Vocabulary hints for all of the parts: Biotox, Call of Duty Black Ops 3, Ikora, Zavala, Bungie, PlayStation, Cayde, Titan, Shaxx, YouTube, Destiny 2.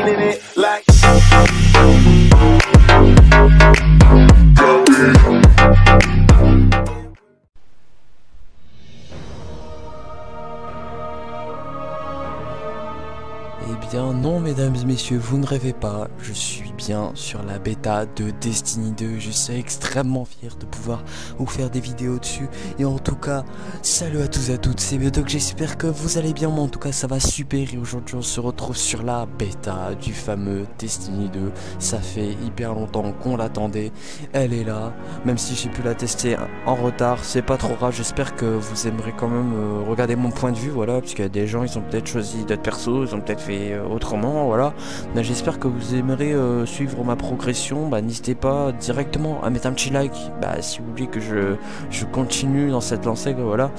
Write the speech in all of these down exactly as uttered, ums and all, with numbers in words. eating it like. Eh bien non mesdames et messieurs, vous ne rêvez pas, je suis bien sur la bêta de Destiny deux, je suis extrêmement fier de pouvoir vous faire des vidéos dessus. Et en tout cas, salut à tous et à toutes, c'est Biotox, j'espère que vous allez bien, mais en tout cas ça va super. Et aujourd'hui on se retrouve sur la bêta du fameux Destiny deux, ça fait hyper longtemps qu'on l'attendait, elle est là. Même si j'ai pu la tester en retard, c'est pas trop grave, j'espère que vous aimerez quand même euh, regarder mon point de vue, voilà. Parce qu'il y a des gens, ils ont peut-être choisi d'autres persos, ils ont peut-être fait autrement, voilà. J'espère que vous aimerez euh, suivre ma progression. Bah, n'hésitez pas directement à mettre un petit like bah, si vous voulez que je, je continue dans cette lancée, voilà.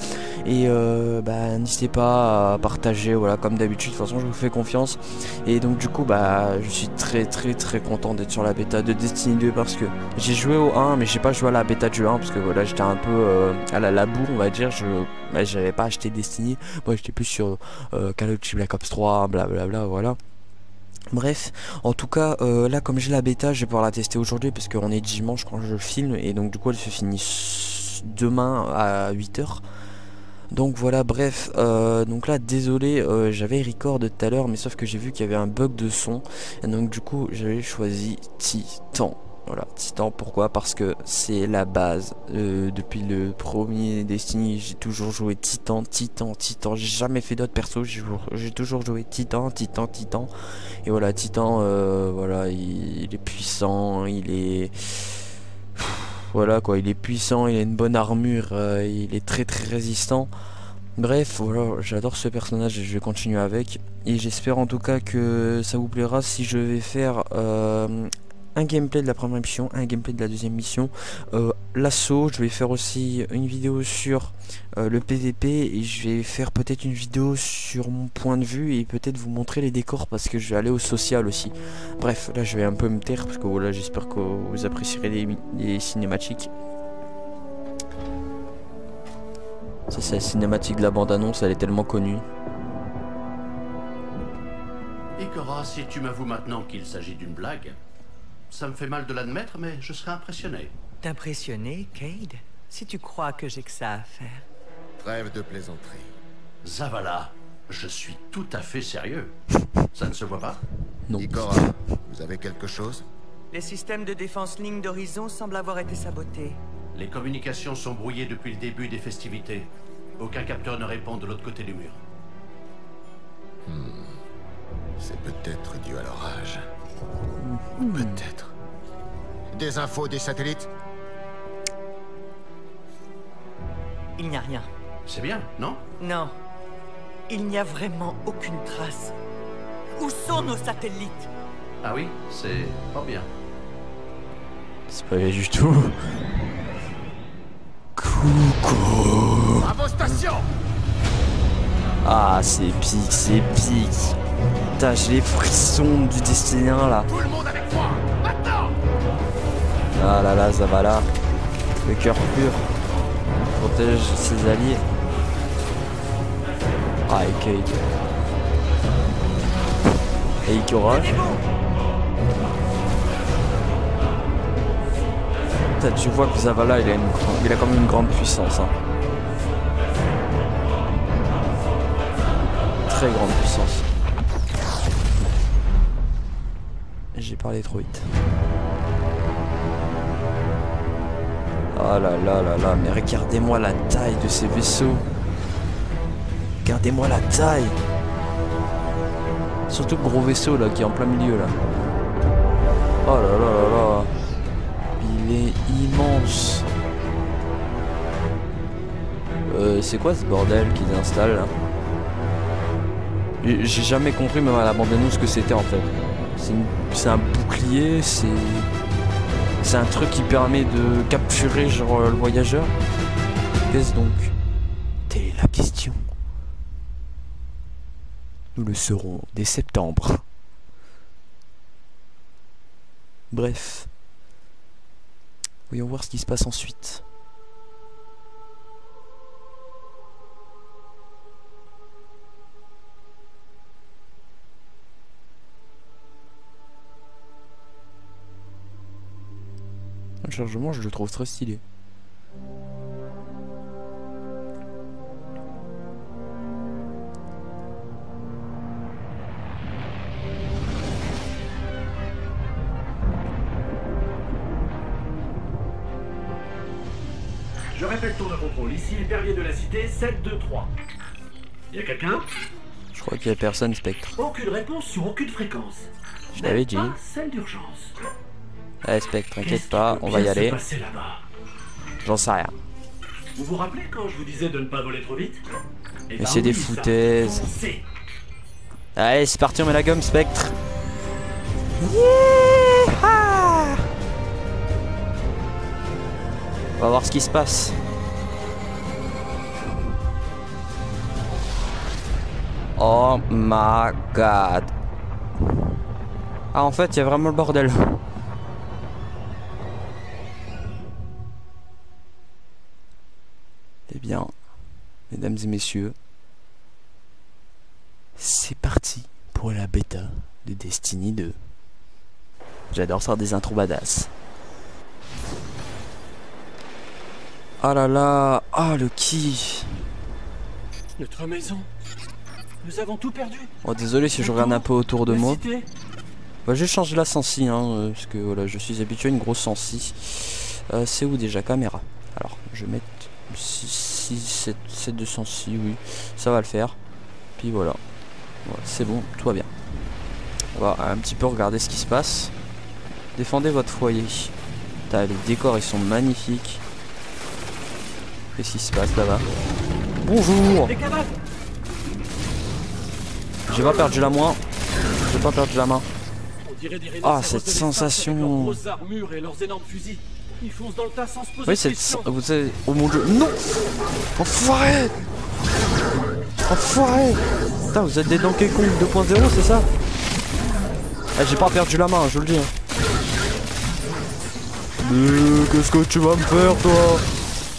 Et euh, bah, n'hésitez pas à partager, voilà, comme d'habitude. De toute façon, je vous fais confiance. Et donc, du coup, bah, je suis très, très, très content d'être sur la bêta de Destiny deux parce que j'ai joué au un, mais j'ai pas joué à la bêta du un parce que voilà, j'étais un peu euh, à la labour, on va dire. Je bah, j'avais pas acheté Destiny, moi j'étais plus sur euh, Call of Duty Black Ops trois, blablabla. Là, voilà. Bref, en tout cas, euh, là comme j'ai la bêta, je vais pouvoir la tester aujourd'hui parce qu'on est dimanche quand je filme et donc du coup elle se finit demain à huit heures. Donc voilà, bref, euh, donc là désolé, euh, j'avais record de tout à l'heure mais sauf que j'ai vu qu'il y avait un bug de son et donc du coup j'avais choisi Titan. Voilà, Titan, pourquoi? Parce que c'est la base. Euh, depuis le premier Destiny, j'ai toujours joué Titan, Titan, Titan. J'ai jamais fait d'autres persos, j'ai toujours, toujours joué Titan, Titan, Titan. Et voilà, Titan, euh, voilà, il, il est puissant, il est... Voilà quoi, il est puissant, il a une bonne armure, euh, il est très très résistant. Bref, voilà, j'adore ce personnage et je vais continuer avec. Et j'espère en tout cas que ça vous plaira si je vais faire... Euh, un gameplay de la première mission, un gameplay de la deuxième mission, euh, l'assaut, je vais faire aussi une vidéo sur euh, le P V P et je vais faire peut-être une vidéo sur mon point de vue et peut-être vous montrer les décors parce que je vais aller au social aussi. Bref, là je vais un peu me taire parce que voilà, j'espère que vous apprécierez les, les cinématiques. Ça c'est la cinématique de la bande-annonce, elle est tellement connue. Ikora, sais-tu m'avoues maintenant qu'il s'agit d'une blague? Ça me fait mal de l'admettre, mais je serais impressionné. T'impressionner, Cayde? Si tu crois que j'ai que ça à faire. Trêve de plaisanterie. Zavala, je suis tout à fait sérieux. Ça ne se voit pas? Non. Ikora, vous avez quelque chose? Les systèmes de défense ligne d'horizon semblent avoir été sabotés. Les communications sont brouillées depuis le début des festivités. Aucun capteur ne répond de l'autre côté du mur. Hmm. C'est peut-être dû à l'orage. Mmh. Peut-être. Des infos des satellites? Il n'y a rien. C'est bien, non? Non. Il n'y a vraiment aucune trace. Où sont mmh. nos satellites? Ah oui, c'est pas bien. C'est pas bien du tout. Coucou. À vos stations. Ah, c'est pique, c'est pique. Putain, j'ai les frissons du Destiny un là. Tout le monde avec moi, maintenant. Ah là là, ça va là. Le cœur pur protège ses alliés. Ah, et Cayde. Et Ikora. Putain, tu vois que Zavala, il a, une... il a quand même une grande puissance. Hein. Très grande puissance. J'ai parlé trop vite. Ah là là là là, mais regardez-moi la taille de ces vaisseaux. Regardez-moi la taille. Surtout le gros vaisseau là qui est en plein milieu là. Oh là là là là. Il est immense. Euh, c'est quoi ce bordel qu'ils installent là? J'ai jamais compris même à la bande-annonce ce que c'était en fait. C'est un bouclier, c'est c'est un truc qui permet de capturer genre le voyageur. Qu'est-ce donc? Telle est la question. Nous le saurons dès septembre. Bref. Voyons voir ce qui se passe ensuite. de chargement, je le trouve très stylé. Je répète, tour de contrôle. Ici, le pervier de la cité sept deux trois. Il y a quelqu'un? Je crois qu'il y a personne, Spectre. Aucune réponse sur aucune fréquence. Je l'avais dit. Celle d'urgence. Allez, Spectre, t'inquiète pas, on va y aller. J'en sais rien. Vous vous rappelez quand je vous disais de ne pas voler trop vite? Et mais c'est des foutaises. Allez, c'est parti, on met la gomme, Spectre. On va voir ce qui se passe. Oh my god. Ah, en fait, il y a vraiment le bordel. Eh bien, mesdames et messieurs, c'est parti pour la bêta de Destiny deux. J'adore faire des intros badass. Ah là là, ah le qui. Notre maison. Nous avons tout perdu. Oh désolé si je regarde un peu autour de moi. Bah j'ai changé la sensi hein, parce que voilà, je suis habitué à une grosse sensi. Euh, c'est où déjà caméra? Alors, je vais mettre six sept de sensi, oui. Ça va le faire. Puis voilà. Voilà c'est bon, tout va bien. On va un petit peu regarder ce qui se passe. Défendez votre foyer. Putain, les décors ils sont magnifiques. Qu'est-ce qui se passe là-bas? Bonjour! J'ai pas perdu la main. J'ai pas perdu la main. Ah, cette sensation! Oui, cette. Vous savez. Oh mon dieu! Non! Enfoiré! Enfoiré! Putain, vous êtes des Donkey Kong deux point zéro, c'est ça? Eh, j'ai pas perdu la main, je vous le dis. Mais qu'est-ce que tu vas me faire, toi?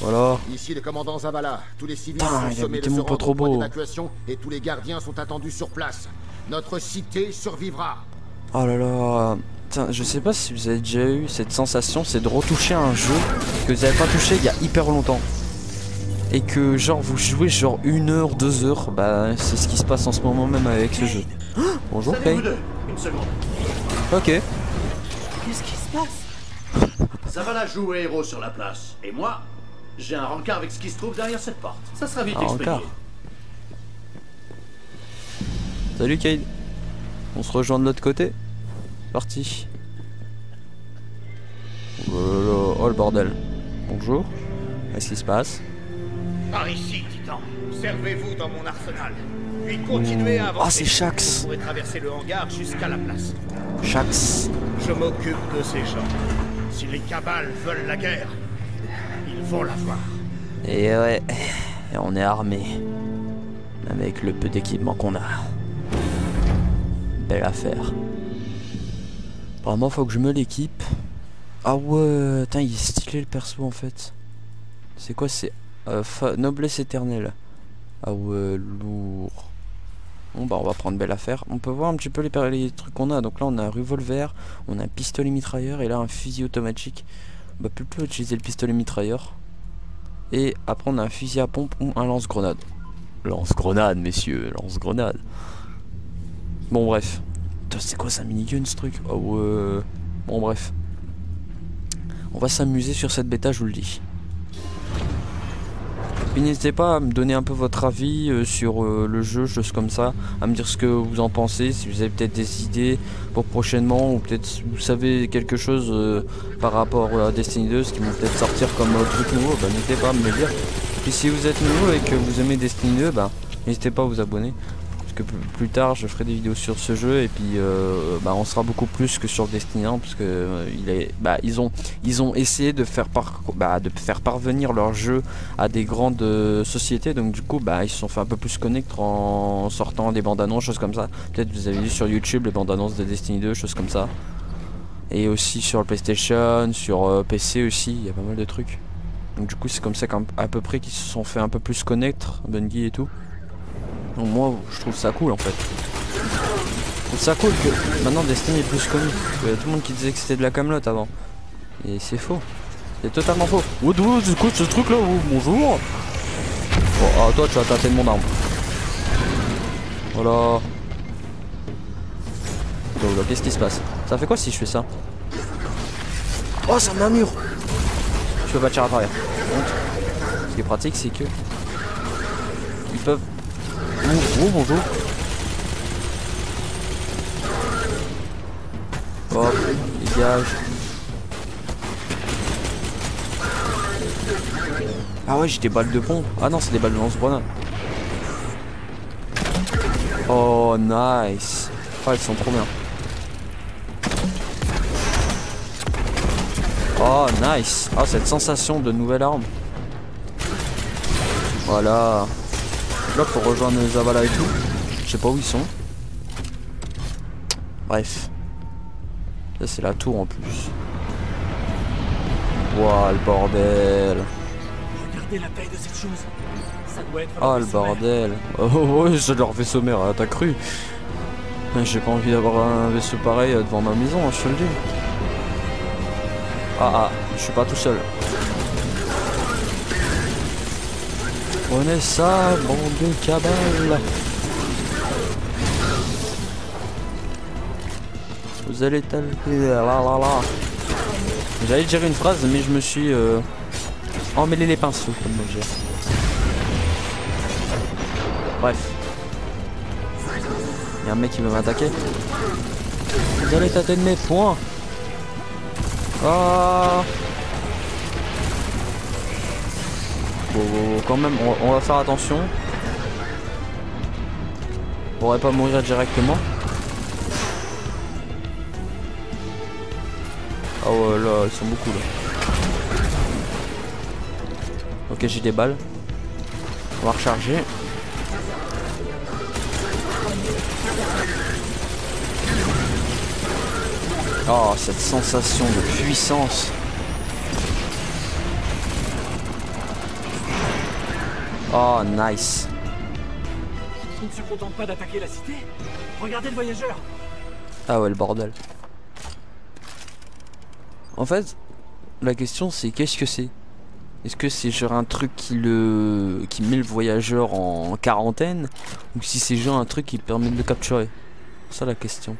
Voilà. Ici le commandant Zavala, tous les civils ah, sont sommés de se rendre au point d'évacuation et tous les gardiens sont attendus sur place. Notre cité survivra. Oh là là. Putain, je sais pas si vous avez déjà eu cette sensation, c'est de retoucher un jeu que vous n'avez pas touché il y a hyper longtemps. Et que genre vous jouez genre une heure, deux heures, bah c'est ce qui se passe en ce moment même avec ce jeu. Oh, bonjour Cayde. Une seconde. Ok. Qu'est-ce qui se passe? Zavala joue héros sur la place. Et moi j'ai un rencard avec ce qui se trouve derrière cette porte. Ça sera vite expédié. Salut Cayde. On se rejoint de l'autre côté. Parti. Oh, oh, oh le bordel. Bonjour. Qu'est-ce qui se passe? Par ici, Titan. Servez-vous dans mon arsenal. Puis continuez à avancer. Ah, c'est Shaxx. Vous pourrez traverser le hangar jusqu'à la place. Shaxx. Je m'occupe de ces gens. Si les cabales veulent la guerre, faut l'avoir. Et ouais, et on est armé. Avec le peu d'équipement qu'on a. Belle affaire. Apparemment, faut que je me l'équipe. Ah ouais, putain, il est stylé le perso en fait. C'est quoi? C'est euh, noblesse éternelle. Ah ouais, lourd. Bon bah on va prendre belle affaire. On peut voir un petit peu les, les trucs qu'on a. Donc là on a un revolver, on a un pistolet mitrailleur et là un fusil automatique. Bah plutôt utiliser le pistolet mitrailleur. Et après on a un fusil à pompe ou un lance-grenade. Lance-grenade messieurs, lance-grenade. Bon bref. C'est quoi ça, minigun ce truc? Oh ouais. Bon bref. On va s'amuser sur cette bêta, je vous le dis. N'hésitez pas à me donner un peu votre avis euh, sur euh, le jeu, choses comme ça, à me dire ce que vous en pensez, si vous avez peut-être des idées pour prochainement, ou peut-être si vous savez quelque chose euh, par rapport à Destiny deux, ce qui vont peut-être sortir comme euh, truc nouveau, bah, n'hésitez pas à me le dire. Puis si vous êtes nouveau et que vous aimez Destiny deux, bah, n'hésitez pas à vous abonner, parce que plus tard je ferai des vidéos sur ce jeu, et puis euh, bah, on sera beaucoup plus que sur Destiny un, parce que euh, il est, bah, ils, ont, ils ont essayé de faire par... Bah, de faire parvenir leur jeu à des grandes euh, sociétés, donc du coup bah ils se sont fait un peu plus connecter en sortant des bandes annonces, choses comme ça. Peut-être vous avez vu sur YouTube les bandes annonces de Destiny deux, choses comme ça, et aussi sur le PlayStation, sur euh, P C aussi, il y a pas mal de trucs, donc du coup c'est comme ça qu'à peu près qu'ils se sont fait un peu plus connecter, Bungie et tout. Donc moi je trouve ça cool en fait. Je trouve ça cool que maintenant Destiny est plus connu. Il y a tout le monde qui disait que c'était de la camelote avant, et c'est faux. C'est totalement faux. Où d'où du coup ce truc là où bonjour. Oh, ah, toi tu vas tâter de mon arme. Voilà. Oh là, qu'est-ce qui se passe? Ça fait quoi si je fais ça? Oh, ça met un mur. Je peux pas tirer à travers. Donc, ce qui est pratique c'est que ils peuvent. Oh, oh bonjour. Hop, dégage. Ah ouais, j'ai des balles de pompe. Ah non, c'est des balles de lance-grenade. Oh nice. Ah, elles sont trop bien. Oh nice. Ah, cette sensation de nouvelle arme. Voilà. Là pour rejoindre Zavala et tout. Je sais pas où ils sont. Bref. Ça c'est la tour en plus. Waouh le bordel. Regardez la taille de cette chose. Ça doit être. Ah le bordel. Oh ouais, c'est leur vaisseau mère, t'as cru. J'ai pas envie d'avoir un vaisseau pareil devant ma maison, hein, je te le dis. Ah ah, je suis pas tout seul. Prenez ça, bande de cabales. Vous allez taper la la la. J'allais dire une phrase mais je me suis euh, emmêlé les pinceaux comme on dit. Bref. Il y a un mec qui veut m'attaquer. Vous allez tâter de mes points. Ah. Bon, quand même, on, on va faire attention. On pourrait pas mourir directement. Ah ouais, là, ils sont beaucoup, là. Ok, j'ai des balles. On va recharger. Oh, cette sensation de puissance. Oh, nice. Ils ne se contentent pas d'attaquer la cité. Regardez le voyageur. Ah ouais, le bordel. En fait, la question c'est qu'est-ce que c'est? Est-ce que c'est genre un truc qui le qui met le voyageur en quarantaine ou si c'est genre un truc qui permet de le capturer? C'est ça la question.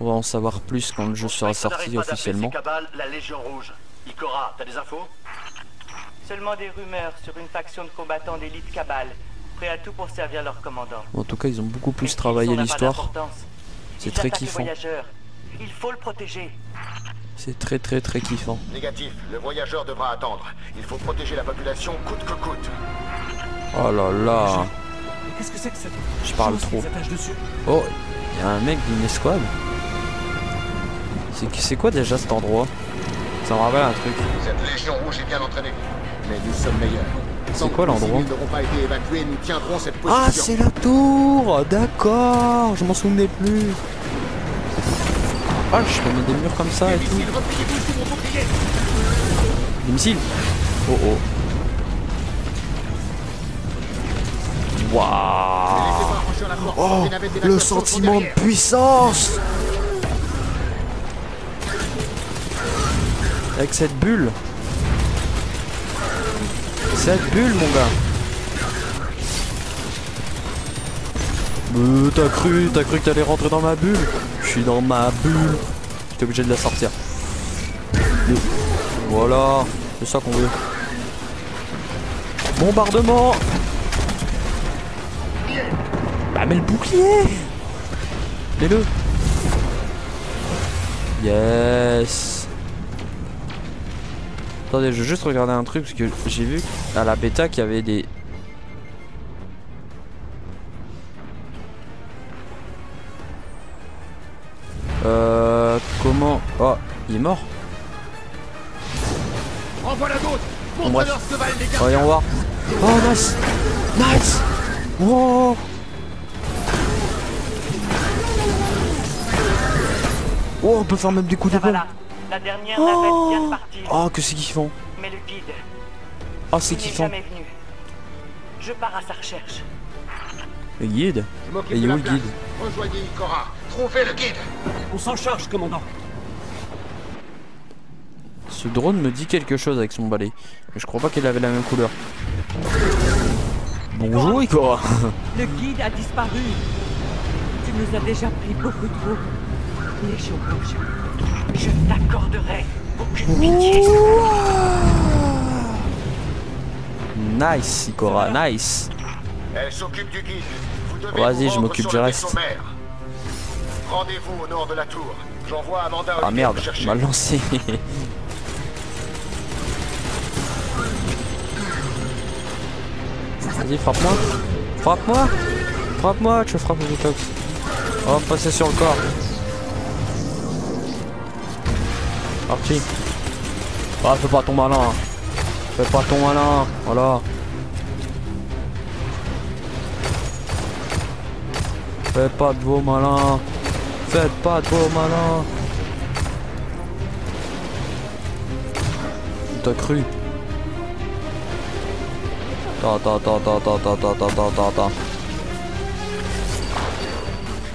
On va en savoir plus quand le jeu sera sorti officiellement. Cabales, la Légion Rouge. Ikora, t'as des infos? Seulement des rumeurs sur une faction de combattants d'élite cabale, prêts à tout pour servir leur commandant. En tout cas, ils ont beaucoup plus travaillé l'histoire. C'est très kiffant. Il faut le protéger. C'est très très très kiffant. Négatif, le voyageur devra attendre. Il faut protéger la population coûte que coûte. Oh là là. Qu'est-ce que c'est que ça? Je parle trop. Oh, il y a un mec d'une escouade. C'est c'est quoi déjà cet endroit? Ça me rappelle un truc. Cette légion rouge est bien entraînée, mais nous sommes meilleurs. C'est quoi l'endroit? Ah, c'est la tour. D'accord, je m'en souvenais plus. Ah, je peux mettre des murs comme ça et tout. Des missiles. Oh oh. Waouh. Oh, le sentiment de puissance. Avec cette bulle. Cette bulle, mon gars. Euh, t'as cru, t'as cru que t'allais rentrer dans ma bulle? Je suis dans ma bulle. J'étais obligé de la sortir. Voilà. C'est ça qu'on veut. Bombardement. Bah mets le bouclier. Mets-le. Yes. Attendez, je vais juste regarder un truc parce que j'ai vu à la bêta qu'il y avait des... Euh... Comment... Oh, il est mort. En voilà d'autres. Bon, bref. Voyons voir. Oh, nice. Nice. Oh. Oh, on peut faire même des coups de pompe. La dernière navette vient de partir. Oh, que c'est kiffant. Mais le guide. Oh, c'est kiffant. Je pars à sa recherche. Le guide? Et il est où le guide? Rejoignez Ikora. Trouvez le guide. On s'en charge, commandant. ce drone me dit quelque chose avec son balai. Mais je crois pas qu'elle avait la même couleur. Bonjour Ikora. Le guide a disparu. Tu nous as déjà pris beaucoup trop. Les choses, je t'accorderai aucune pitié. Nice Ikora, nice. Elle s'occupe du guide. Vas-y, je m'occupe du reste. Rendez-vous au nord de la tour. J'envoie Amanda. Ah merde, mal lancé. Vas-y, frappe-moi. Frappe-moi. Frappe-moi, tu frappes le Biotox. On va me passer sur le corps. Parti. Ah, fais pas ton malin. Fais pas ton malin. Voilà. Faites pas de vos malins. Faites pas de vos malins. T'as cru. Attends, attends, attends, attends, attends, attends, attends, attends, attends.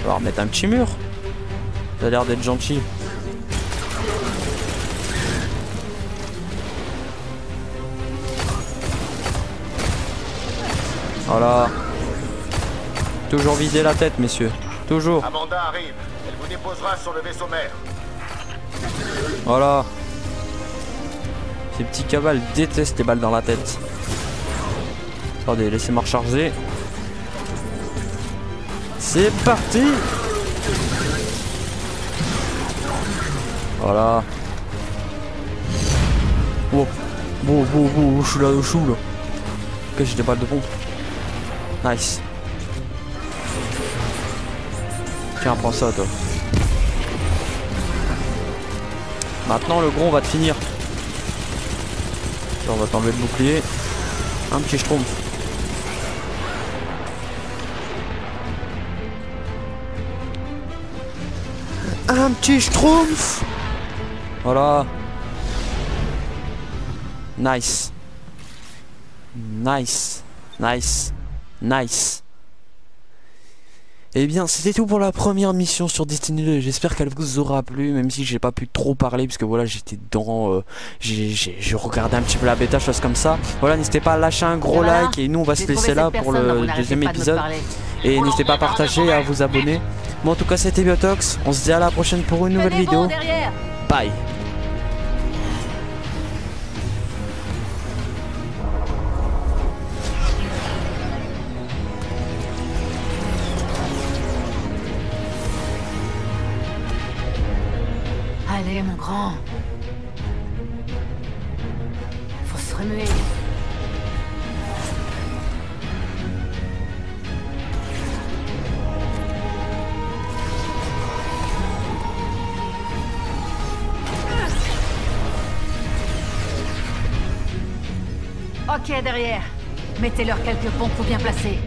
On va remettre un petit mur. T'as l'air d'être gentil. Voilà. Toujours vider la tête, messieurs. Toujours. Amanda arrive. Elle vous déposera sur le vaisseau mère. Voilà. Ces petits cavales détestent les balles dans la tête. Attendez, laissez-moi recharger. C'est parti. Voilà. Wow. Wow, wow, wow, je suis là, je suis là. Ok, j'ai des balles de pompe. Nice. Tiens, prends ça toi. Maintenant le gros on va te finir. Attends, on va t'enlever le bouclier. Un petit schtroumpf. Un petit schtroumpf. Voilà. Nice. Nice. Nice. Nice. Et eh bien c'était tout pour la première mission sur Destiny deux, j'espère qu'elle vous aura plu, même si j'ai pas pu trop parler parce que voilà j'étais dans euh, je regardais un petit peu la bêta, chose comme ça. Voilà, n'hésitez pas à lâcher un gros voilà. Like et nous on va se laisser là pour le deuxième épisode de et n'hésitez pas à partager et à vous abonner. Moi bon, en tout cas c'était Biotox, on se dit à la prochaine pour une nouvelle vidéo, bye. Allez mon grand. Faut se remuer. Ok, derrière. Mettez-leur quelques pompes bien placées.